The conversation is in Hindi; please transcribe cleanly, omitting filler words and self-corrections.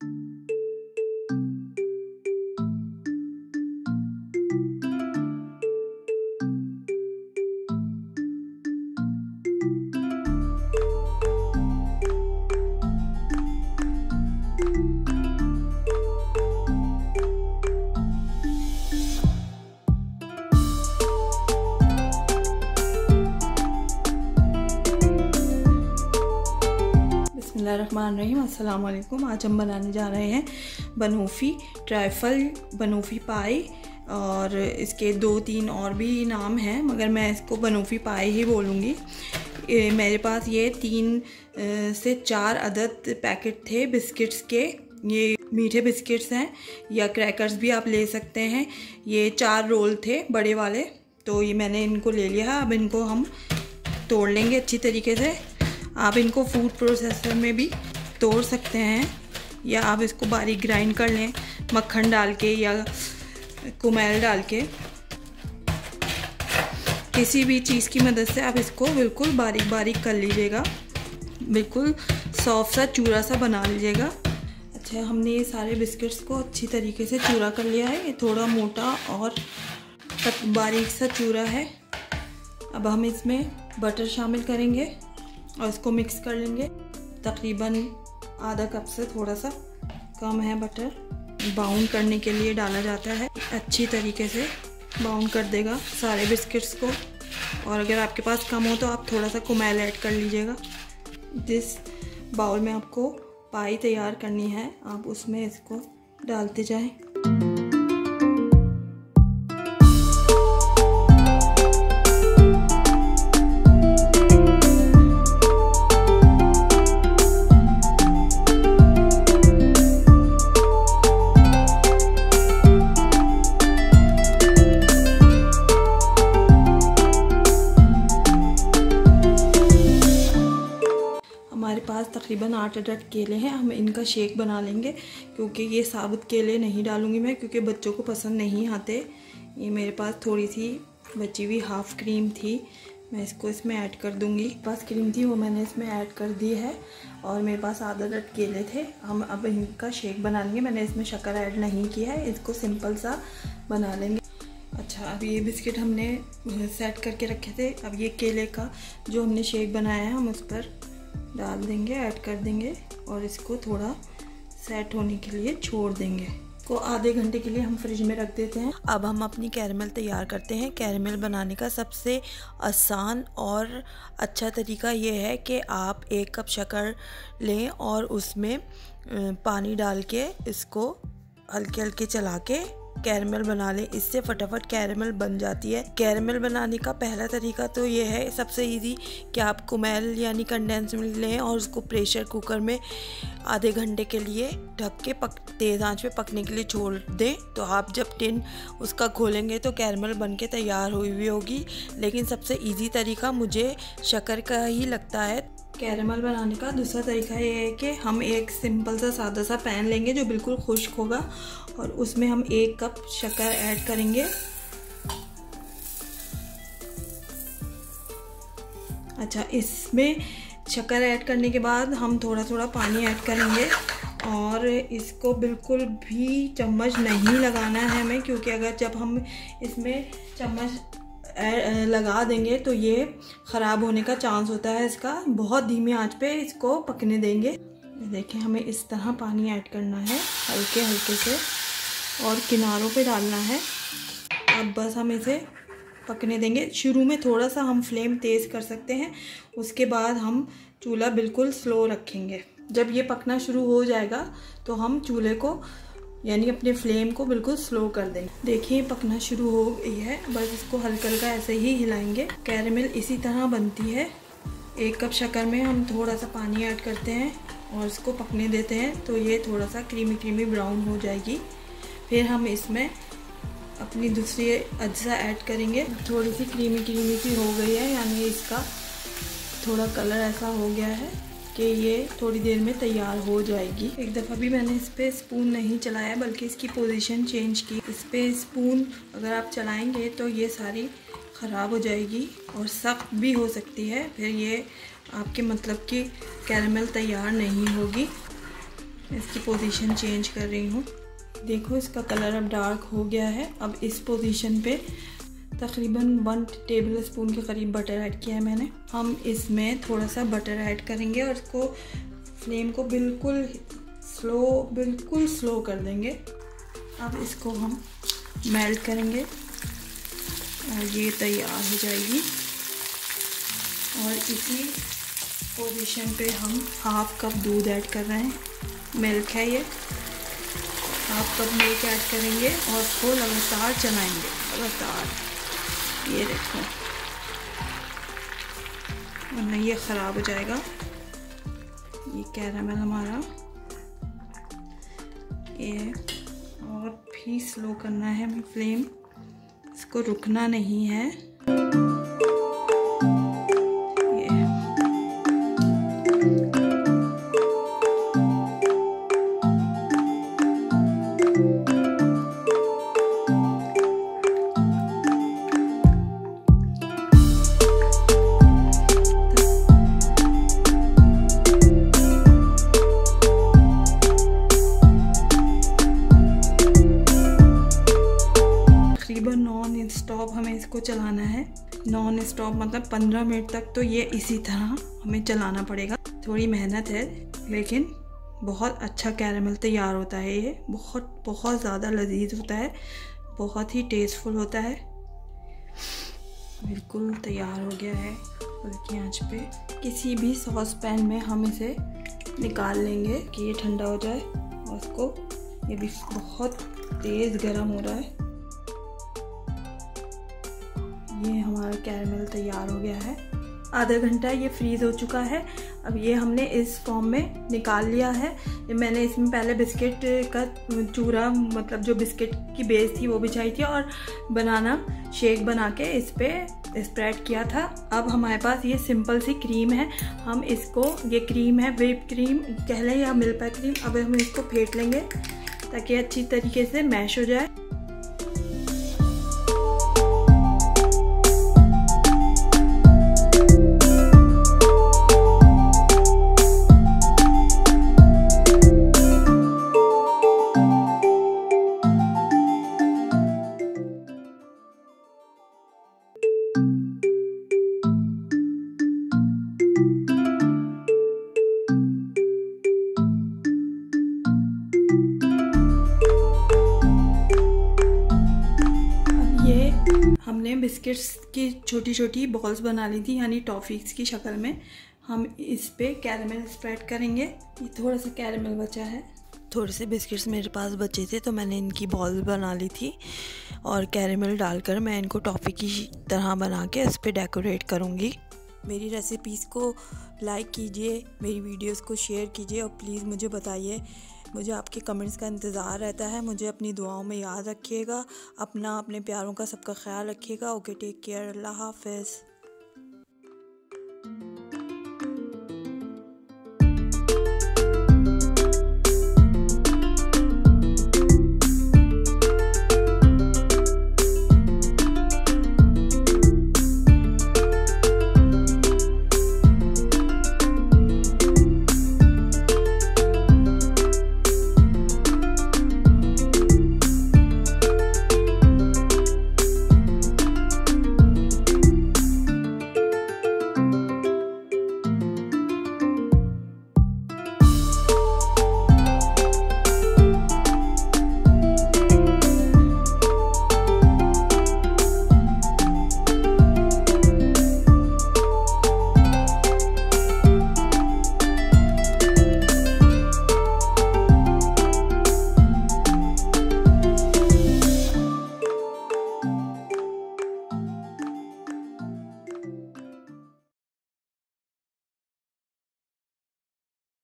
रहमान रहीम। अस्सलाम वालेकुम। आज हम बनाने जा रहे हैं बनूफी ट्राइफल, बनूफी पाई, और इसके दो तीन और भी नाम हैं मगर मैं इसको बनूफी पाई ही बोलूँगी। मेरे पास ये 3 से 4 अदद पैकेट थे बिस्किट्स के। ये मीठे बिस्किट्स हैं या क्रैकर्स भी आप ले सकते हैं। ये 4 रोल थे बड़े वाले, तो ये मैंने इनको ले लिया। अब इनको हम तोड़ लेंगे अच्छी तरीके से। आप इनको फूड प्रोसेसर में भी तोड़ सकते हैं या आप इसको बारीक ग्राइंड कर लें मक्खन डाल के या कुमैल डाल के। किसी भी चीज़ की मदद से आप इसको बिल्कुल बारीक बारीक कर लीजिएगा, बिल्कुल सॉफ्ट सा चूरा सा बना लीजिएगा। अच्छा, हमने ये सारे बिस्किट्स को अच्छी तरीके से चूरा कर लिया है। ये थोड़ा मोटा और बारीक सा चूरा है। अब हम इसमें बटर शामिल करेंगे और इसको मिक्स कर लेंगे। तकरीबन आधा कप से थोड़ा सा कम है बटर। बाउंड करने के लिए डाला जाता है, अच्छी तरीके से बाउंड कर देगा सारे बिस्किट्स को। और अगर आपके पास कम हो तो आप थोड़ा सा कुमैल ऐड कर लीजिएगा। जिस बाउल में आपको पाई तैयार करनी है आप उसमें इसको डालते जाएं। हमारे पास तकरीबन 8 अदद केले हैं, हम इनका शेक बना लेंगे। क्योंकि ये साबुत केले नहीं डालूंगी मैं, क्योंकि बच्चों को पसंद नहीं आते। ये मेरे पास थोड़ी सी बची हुई हाफ़ क्रीम थी, मैं इसको इसमें ऐड कर दूंगी। मेरे पास क्रीम थी वो मैंने इसमें ऐड कर दी है, और मेरे पास आधा अदद केले थे। हम अब इनका शेक बना लेंगे। मैंने इसमें शक्कर ऐड नहीं किया है, इसको सिंपल सा बना लेंगे। अच्छा, अब ये बिस्किट हमने सेट करके रखे थे। अब ये केले का जो हमने शेक बनाया है हम उस पर डाल देंगे, ऐड कर देंगे और इसको थोड़ा सेट होने के लिए छोड़ देंगे। इसको आधे घंटे के लिए हम फ्रिज में रख देते हैं। अब हम अपनी कैरमल तैयार करते हैं। कैरमल बनाने का सबसे आसान और अच्छा तरीका ये है कि आप 1 कप शक्कर लें और उसमें पानी डाल के इसको हल्के हल्के चला के कैरमल बना लें। इससे फटाफट कैरमल बन जाती है। कैरमल बनाने का पहला तरीका तो ये है सबसे इजी कि आप कुमैल यानी कंडेंस मिल्क लें और उसको प्रेशर कुकर में आधे घंटे के लिए ढक के तेज़ आंच पे पकने के लिए छोड़ दें। तो आप जब टिन उसका खोलेंगे तो कैरमल बन के तैयार हुई हुई होगी। लेकिन सबसे ईजी तरीका मुझे शक्कर का ही लगता है। कैरमल बनाने का दूसरा तरीका ये है कि हम एक सिंपल सा सादा सा पैन लेंगे जो बिल्कुल खुश्क होगा और उसमें हम 1 कप शक्कर ऐड करेंगे। अच्छा, इसमें शक्कर ऐड करने के बाद हम थोड़ा थोड़ा पानी ऐड करेंगे और इसको बिल्कुल भी चम्मच नहीं लगाना है हमें, क्योंकि अगर जब हम इसमें चम्मच लगा देंगे तो ये ख़राब होने का चांस होता है इसका। बहुत धीमी आंच पे इसको पकने देंगे। देखें, हमें इस तरह पानी ऐड करना है हल्के हल्के से और किनारों पे डालना है। अब बस हम इसे पकने देंगे। शुरू में थोड़ा सा हम फ्लेम तेज़ कर सकते हैं, उसके बाद हम चूल्हा बिल्कुल स्लो रखेंगे। जब ये पकना शुरू हो जाएगा तो हम चूल्हे को यानी अपने फ्लेम को बिल्कुल स्लो कर देंगे। देखिए पकना शुरू हो गई है, बस इसको हल्का हल्का ऐसे ही हिलाएंगे। कैरमल इसी तरह बनती है। 1 कप शक्कर में हम थोड़ा सा पानी ऐड करते हैं और इसको पकने देते हैं तो ये थोड़ा सा क्रीमी क्रीमी ब्राउन हो जाएगी। फिर हम इसमें अपनी दूसरी अज्जा ऐड करेंगे। थोड़ी सी क्रीमी क्रीमी सी हो गई है, यानी इसका थोड़ा कलर ऐसा हो गया है कि ये थोड़ी देर में तैयार हो जाएगी। एक दफ़ा भी मैंने इस पर स्पून नहीं चलाया, बल्कि इसकी पोजीशन चेंज की। इस पर स्पून अगर आप चलाएंगे तो ये सारी ख़राब हो जाएगी और सख्त भी हो सकती है, फिर ये आपके मतलब कि कैरमल तैयार नहीं होगी। इसकी पोजीशन चेंज कर रही हूँ। देखो इसका कलर अब डार्क हो गया है। अब इस पोजीशन पे तकरीबन 1 टेबल स्पून के करीब बटर ऐड किया है मैंने। हम इसमें थोड़ा सा बटर ऐड करेंगे और इसको फ्लेम को बिल्कुल स्लो कर देंगे। अब इसको हम मेल्ट करेंगे और ये तैयार हो जाएगी। और इसी पोजीशन पे हम 1/2 कप दूध ऐड कर रहे हैं, मिल्क है ये। 1/2 कप मिल्क ऐड करेंगे और इसको लगातार चलाएंगे, लगातार। ये देखो, वरना ये ख़राब हो जाएगा। ये कैरामल हमारा ये, और भी स्लो करना है हमें फ्लेम, इसको रुकना नहीं है। नॉन स्टॉप हमें इसको चलाना है, नॉन स्टॉप मतलब 15 मिनट तक तो ये इसी तरह हमें चलाना पड़ेगा। थोड़ी मेहनत है लेकिन बहुत अच्छा कैरामल तैयार होता है। ये बहुत ज़्यादा लजीज होता है, बहुत ही टेस्टफुल होता है। बिल्कुल तैयार हो गया है। हल्की आंच पे किसी भी सॉस पैन में हम इसे निकाल लेंगे कि ये ठंडा हो जाए। और इसको ये भी बहुत तेज़ गर्म हो रहा है। ये हमारा कैरामल तैयार हो गया है। आधा घंटा ये फ्रीज़ हो चुका है। अब ये हमने इस फॉर्म में निकाल लिया है। मैंने इसमें पहले बिस्किट का चूरा, मतलब जो बिस्किट की बेस थी वो बिछाई थी और बनाना शेक बना के इस पर स्प्रेड किया था। अब हमारे पास ये सिंपल सी क्रीम है। हम इसको, ये क्रीम है व्हिप क्रीम कह लें या मिल्क क्रीम, अब हम इसको फेंट लेंगे ताकि अच्छी तरीके से मैश हो जाए। हमने बिस्किट्स की छोटी छोटी बॉल्स बना ली थी, यानी टॉफ़ीज़ की शक्ल में। हम इस पर कैरामल स्प्रेड करेंगे। ये थोड़ा सा कैरामल बचा है, थोड़े से बिस्किट्स मेरे पास बचे थे तो मैंने इनकी बॉल्स बना ली थी और कैरामल डालकर मैं इनको टॉफ़ी की तरह बना के इस पर डेकोरेट करूँगी। मेरी रेसिपीज़ को लाइक कीजिए, मेरी वीडियोस को शेयर कीजिए और प्लीज़ मुझे बताइए। मुझे आपके कमेंट्स का इंतज़ार रहता है। मुझे अपनी दुआओं में याद रखिएगा। अपना, अपने प्यारों का सबका ख्याल रखिएगा। ओके, टेक केयर, अल्लाह हाफ़िज़।